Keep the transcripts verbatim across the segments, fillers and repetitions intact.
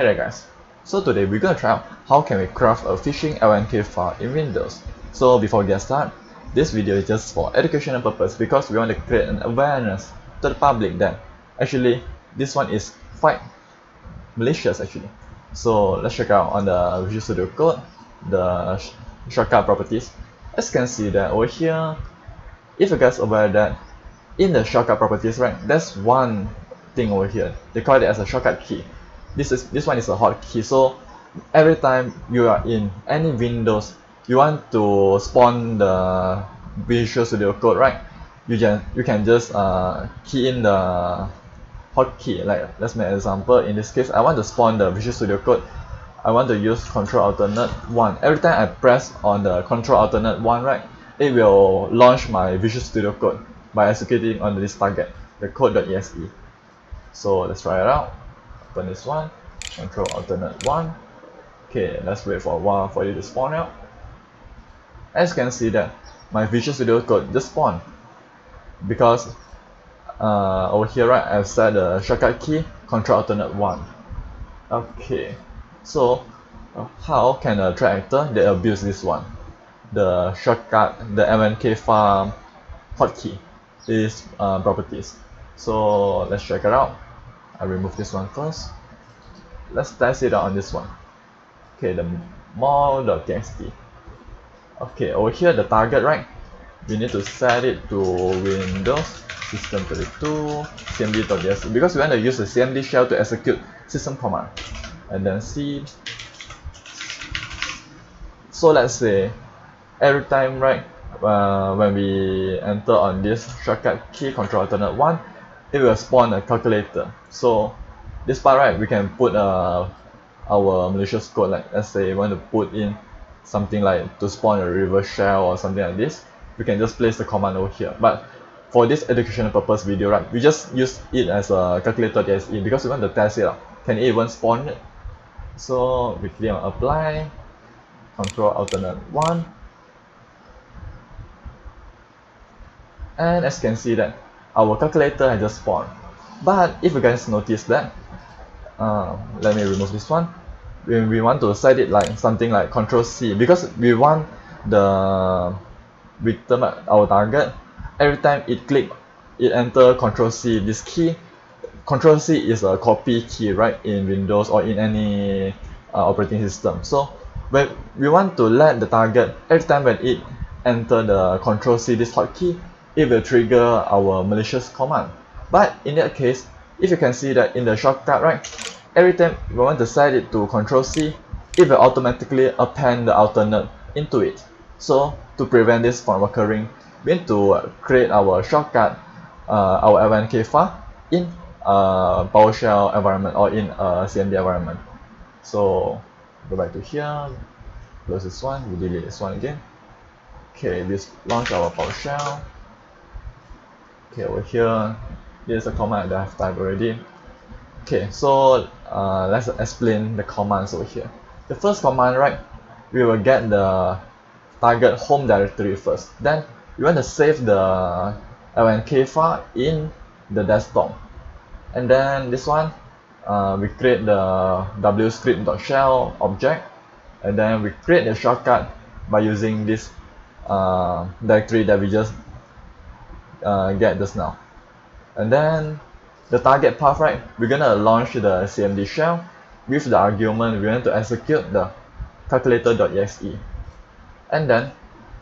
Hey there guys, so today we're gonna try out how can we craft a phishing L N K file in Windows. So before we get started, this video is just for educational purpose because we want to create an awareness to the public that actually this one is quite malicious actually. So let's check out on the Visual Studio Code, the sh shortcut properties. As you can see that over here, if you guys are aware that in the shortcut properties, right, there's one thing over here, they call it as a shortcut key. This is this one is a hotkey, so every time you are in any Windows, you want to spawn the Visual Studio Code, right? You can you can just uh, key in the hotkey. Like let's make an example. In this case, I want to spawn the Visual Studio Code. I want to use Control Alternate One. Every time I press on the Control Alternate One, right, it will launch my Visual Studio Code by executing on this target, the code.exe. So let's try it out. Open this one, Control Alternate One. Okay, let's wait for a while for it to spawn out. As you can see that my Visual Studio Code just spawned because uh, over here, right, I've set the shortcut key Control Alternate One. Okay, so uh, how can a threat actor they abuse this one? The shortcut, the L N K file hotkey is uh, properties. So let's check it out. I remove this one first. Let's test it out on this one. Okay, the mall.txt. Okay, over here the target, right? We need to set it to Windows system thirty-two cmd.exe because we want to use the cmd shell to execute system command. And then C. So let's say every time, right, uh, when we enter on this shortcut key Control Alternate One, it will spawn a calculator. So this part, right, we can put uh, our malicious code, like let's say you want to put in something like to spawn a reverse shell or something like this. We can just place the command over here, but for this educational purpose video, right, we just use it as a calculator.exe because we want to test it out. Can it even spawn it? So we click on apply, Control Alternate One, and as you can see that our calculator has just spawned. But if you guys notice that, uh, let me remove this one. We, we want to set it like something like Control C because we want the victim, our target, every time it click, it enter Control C. This key, Control C is a copy key, right, in Windows or in any uh, operating system. So when we want to let the target every time when it enter the Control C, this hotkey, it will trigger our malicious command. But in that case, if you can see that in the shortcut, right, every time we want to set it to Control C, it will automatically append the alternate into it. So to prevent this from occurring, we need to create our shortcut, uh, our L N K file in a PowerShell environment or in a C M D environment. So go back to here, close this one, we delete this one again. Okay, we launch our PowerShell. Okay, over here, here's a command that I've typed already. Okay, so uh, let's explain the commands over here. The first command, right, we will get the target home directory first. Then we want to save the L N K file in the desktop. And then this one, uh, we create the W script dot shell object. And then we create the shortcut by using this uh, directory that we just Uh, get this now. And then the target path, right, we're gonna launch the cmd shell with the argument we want to execute the calculator.exe, and then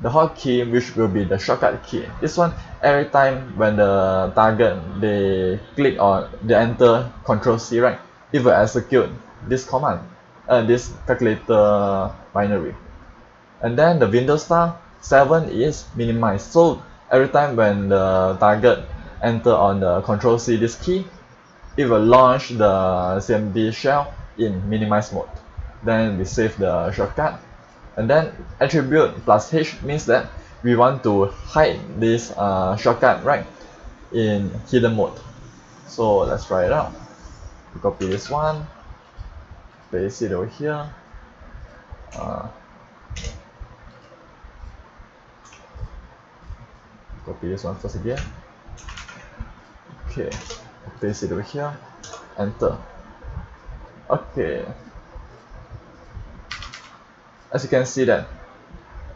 the hotkey, which will be the shortcut key. This one, every time when the target they click or they enter Control C, right, it will execute this command, uh, this calculator binary. And then the Windows star seven is minimized, so every time when the target enter on the Control C, this key, it will launch the cmd shell in minimize mode. Then we save the shortcut. And then attribute plus H means that we want to hide this uh, shortcut, right, in hidden mode. So let's try it out. We copy this one, paste it over here. Uh, Copy this one first again. Okay, paste it over here. Enter. Okay, as you can see that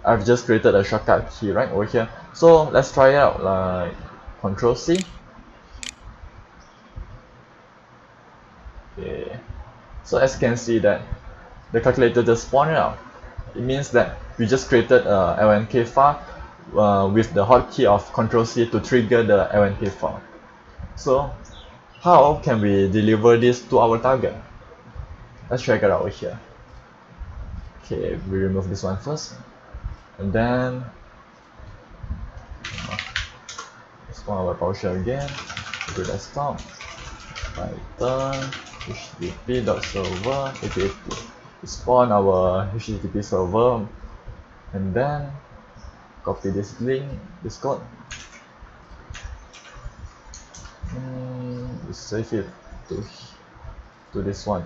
I've just created a shortcut key right over here. So let's try it out, like control C. Okay, so as you can see that the calculator just spawned out. It means that we just created a L N K file uh, with the hotkey of control C to trigger the L N K file. So how can we deliver this to our target? Let's check it out here. Okay, we remove this one first, and then uh, spawn our PowerShell again. Go to desktop, Python H T T P dot server eighty eighty. Spawn our H T T P server, and then copy this link, this code. Mm, we save it to to this one.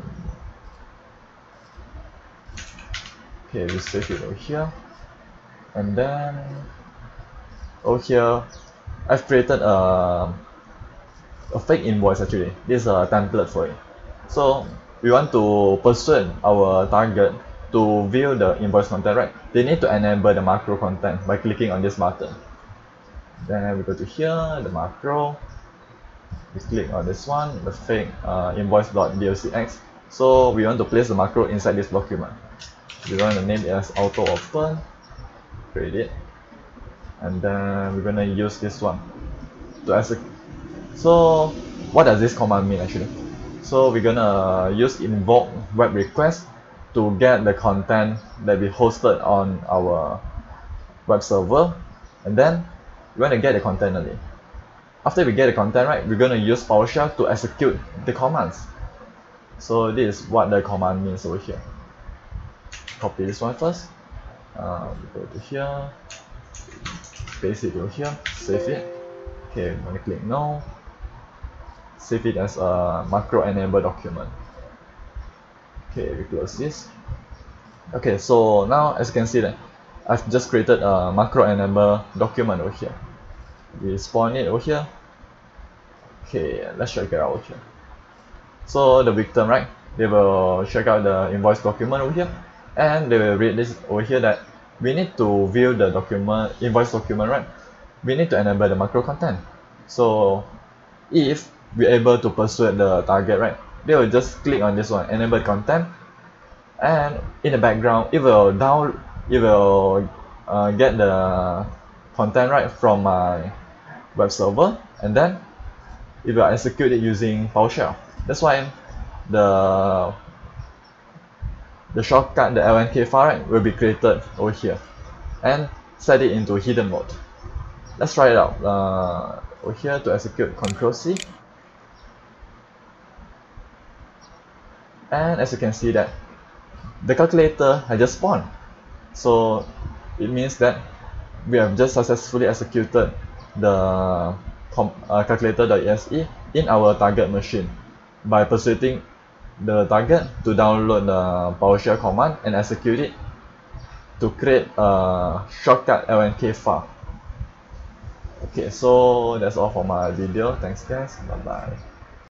Okay, we save it over here, and then over here I've created a a fake invoice actually. This is a template for it. So we want to persuade our target to view the invoice content, right? They need to enable the macro content by clicking on this button. Then we go to here, the macro. We click on this one, the fake uh, invoice dot D O C X. So we want to place the macro inside this document. We want to name it as auto open. Create it, and then we're gonna use this one to execute. So what does this command mean actually? So we're gonna use invoke web request to get the content that we hosted on our web server, and then we want to get the content only. After we get the content, right, we're gonna use PowerShell to execute the commands. So this is what the command means over here. Copy this one first. Uh, we go to here, paste it over here, save it. Okay, I'm gonna click no. Save it as a macro enable document. Okay, we close this. Okay, so now as you can see that I've just created a macro enable document over here. We spawn it over here. Okay, let's check it out over here. So the victim, right, they will check out the invoice document over here, and they will read this over here that we need to view the document, invoice document, right? We need to enable the macro content. So if we're able to persuade the target, right, they will just click on this one, enable content, and in the background it will down it will uh, get the content, right, from my web server, and then it will execute it using PowerShell. That's why the the shortcut, the L N K file, right, will be created over here and set it into hidden mode. Let's try it out. Uh, over here to execute, control C. And as you can see that the calculator has just spawned. So it means that we have just successfully executed the uh, calculator dot E X E in our target machine by persuading the target to download the PowerShell command and execute it to create a shortcut L N K file. Okay, so that's all for my video. Thanks guys. Bye bye.